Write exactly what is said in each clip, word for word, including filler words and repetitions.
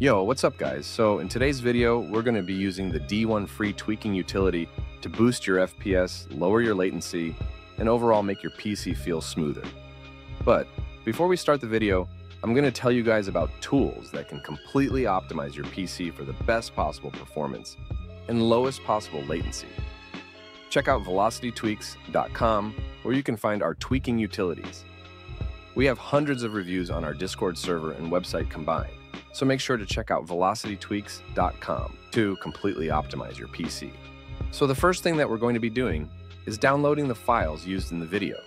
Yo, what's up guys? So in today's video, we're going to be using the D one free tweaking utility to boost your F P S, lower your latency, and overall make your P C feel smoother. But before we start the video, I'm going to tell you guys about tools that can completely optimize your P C for the best possible performance and lowest possible latency. Check out velocity tweaks dot com where you can find our tweaking utilities. We have hundreds of reviews on our Discord server and website combined. So make sure to check out velocity tweaks dot com to completely optimize your P C. So the first thing that we're going to be doing is downloading the files used in the video.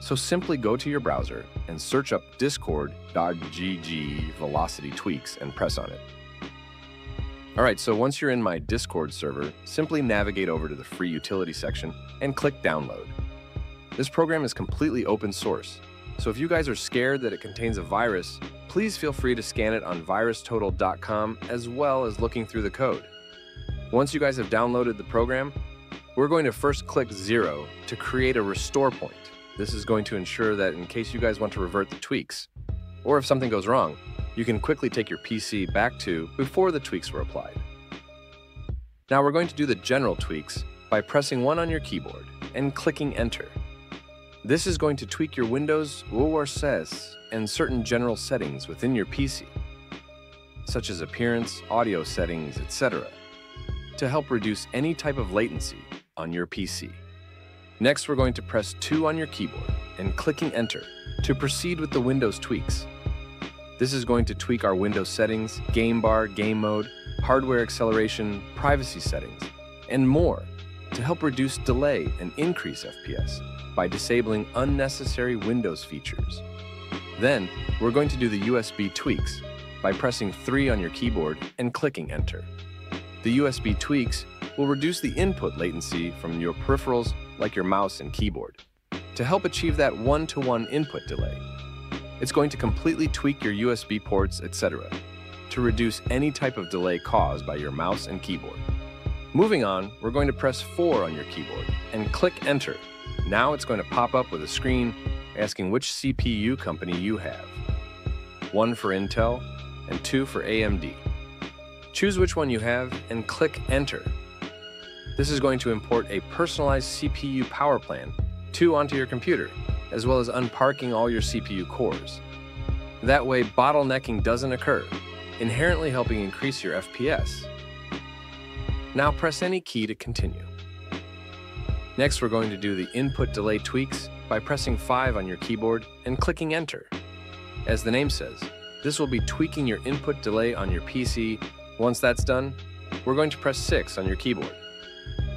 So simply go to your browser and search up discord dot g g Velocity Tweaks and press on it. All right, so once you're in my Discord server, simply navigate over to the free utility section and click download. This program is completely open source. So if you guys are scared that it contains a virus, please feel free to scan it on virus total dot com as well as looking through the code. Once you guys have downloaded the program, we're going to first click zero to create a restore point. This is going to ensure that in case you guys want to revert the tweaks, or if something goes wrong, you can quickly take your P C back to before the tweaks were applied. Now we're going to do the general tweaks by pressing one on your keyboard and clicking enter. This is going to tweak your Windows, O S and certain general settings within your P C, such as appearance, audio settings, et cetera, to help reduce any type of latency on your P C. Next, we're going to press two on your keyboard and clicking enter to proceed with the Windows tweaks. This is going to tweak our Windows settings, game bar, game mode, hardware acceleration, privacy settings, and more to help reduce delay and increase F P S by disabling unnecessary Windows features. Then, we're going to do the U S B tweaks by pressing three on your keyboard and clicking enter. The U S B tweaks will reduce the input latency from your peripherals like your mouse and keyboard to help achieve that one-to-one input delay. It's going to completely tweak your U S B ports, et cetera, to reduce any type of delay caused by your mouse and keyboard. Moving on, we're going to press four on your keyboard and click enter. Now it's going to pop up with a screen asking which C P U company you have. One for Intel and two for A M D. Choose which one you have and click enter. This is going to import a personalized C P U power plan two onto your computer, as well as unparking all your C P U cores. That way, bottlenecking doesn't occur, inherently helping increase your F P S. Now press any key to continue. Next, we're going to do the input delay tweaks by pressing five on your keyboard and clicking enter. As the name says, this will be tweaking your input delay on your P C. Once that's done, we're going to press six on your keyboard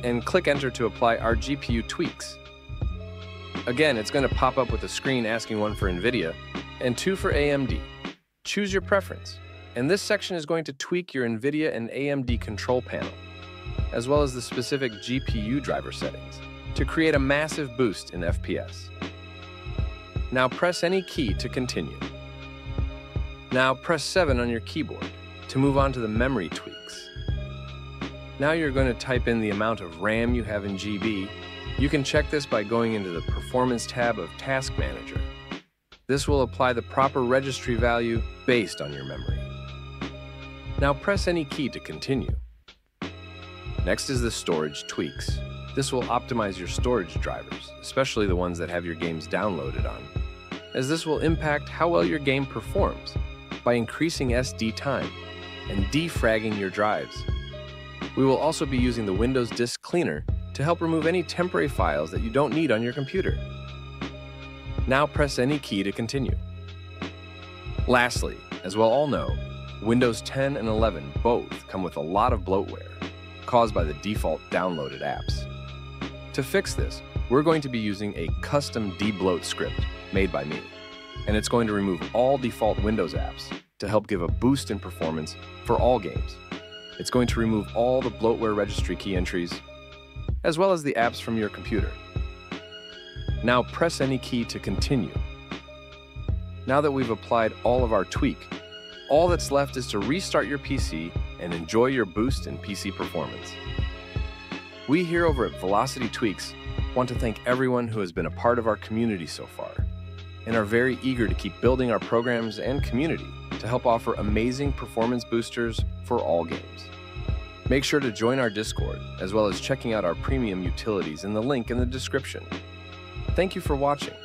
and click enter to apply our G P U tweaks. Again, it's going to pop up with a screen asking one for Nvidia and two for A M D. Choose your preference. And this section is going to tweak your Nvidia and A M D control panel, as well as the specific G P U driver settings, to create a massive boost in F P S. Now press any key to continue. Now press seven on your keyboard to move on to the memory tweaks. Now you're going to type in the amount of RAM you have in G B. You can check this by going into the Performance tab of Task Manager. This will apply the proper registry value based on your memory. Now press any key to continue. Next is the storage tweaks. This will optimize your storage drivers, especially the ones that have your games downloaded on, as this will impact how well your game performs by increasing S D time and defragging your drives. We will also be using the Windows Disk Cleaner to help remove any temporary files that you don't need on your computer. Now press any key to continue. Lastly, as we'll all know, Windows ten and eleven both come with a lot of bloatware caused by the default downloaded apps. To fix this, we're going to be using a custom debloat script made by me, and it's going to remove all default Windows apps to help give a boost in performance for all games. It's going to remove all the bloatware registry key entries, as well as the apps from your computer. Now press any key to continue. Now that we've applied all of our tweak, all that's left is to restart your P C and enjoy your boost in P C performance. We here over at Velocity Tweaks want to thank everyone who has been a part of our community so far. and are very eager to keep building our programs and community to help offer amazing performance boosters for all games. Make sure to join our Discord, as well as checking out our premium utilities in the link in the description. Thank you for watching.